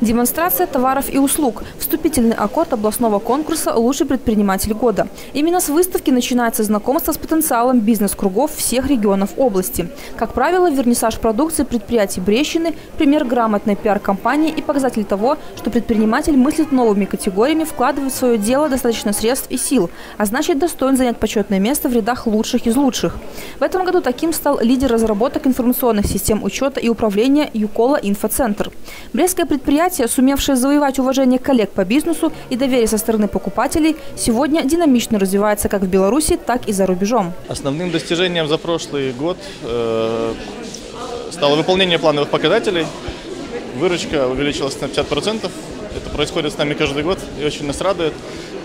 Демонстрация товаров и услуг. Вступительный аккорд областного конкурса «Лучший предприниматель года». Именно с выставки начинается знакомство с потенциалом бизнес-кругов всех регионов области. Как правило, вернисаж продукции предприятий Брестчины – пример грамотной пиар-компании и показатель того, что предприниматель мыслит новыми категориями, вкладывает в свое дело достаточно средств и сил, а значит достоин занять почетное место в рядах лучших из лучших. В этом году таким стал лидер разработок информационных систем учета и управления «Юкола-инфоцентр». Брестское предприятие, сумевшее завоевать уважение коллег по бизнесу и доверие со стороны покупателей, сегодня динамично развивается как в Беларуси, так и за рубежом. Основным достижением за прошлый год стало выполнение плановых показателей. Выручка увеличилась на 50%. Это происходит с нами каждый год и очень нас радует.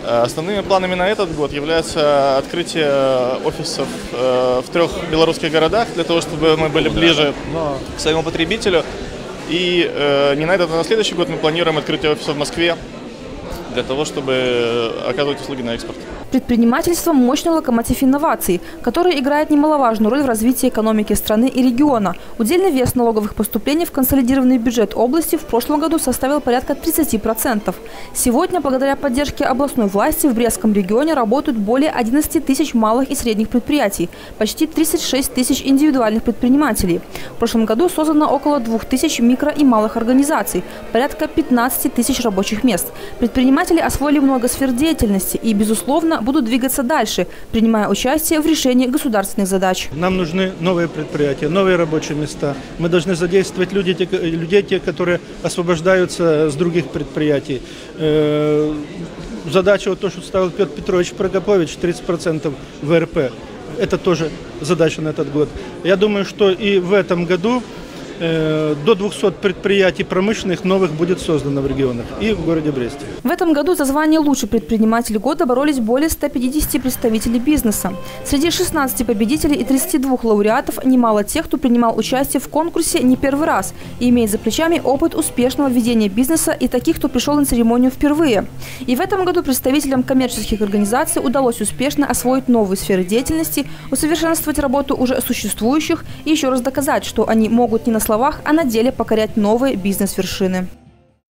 Основными планами на этот год является открытие офисов в 3 белорусских городах, для того, чтобы мы были ближе к своему потребителю. И не на этот, а на следующий год мы планируем открытие офиса в Москве для того, чтобы оказывать услуги на экспорт. Предпринимательство – мощный локомотив инноваций, который играет немаловажную роль в развитии экономики страны и региона. Удельный вес налоговых поступлений в консолидированный бюджет области в прошлом году составил порядка 30%. Сегодня, благодаря поддержке областной власти, в Брестском регионе работают более 11 тысяч малых и средних предприятий, почти 36 тысяч индивидуальных предпринимателей. В прошлом году создано около 2 тысяч микро- и малых организаций, порядка 15 тысяч рабочих мест. Предприниматели освоили много сфер деятельности и, безусловно, будут двигаться дальше, принимая участие в решении государственных задач. Нам нужны новые предприятия, новые рабочие места. Мы должны задействовать людей, которые освобождаются с других предприятий. Задача, вот то, что ставил Петр Петрович Прокопович, 30% ВРП. Это тоже задача на этот год. Я думаю, что и в этом году до 200 предприятий промышленных новых будет создано в регионах и в городе Бресте. В этом году за звание «Лучший предприниматель года» боролись более 150 представителей бизнеса. Среди 16 победителей и 32 лауреатов немало тех, кто принимал участие в конкурсе не первый раз и имеет за плечами опыт успешного ведения бизнеса, и таких, кто пришел на церемонию впервые. И в этом году представителям коммерческих организаций удалось успешно освоить новые сферы деятельности, усовершенствовать работу уже существующих и еще раз доказать, что они могут не на словах, а на деле покорять новые бизнес-вершины.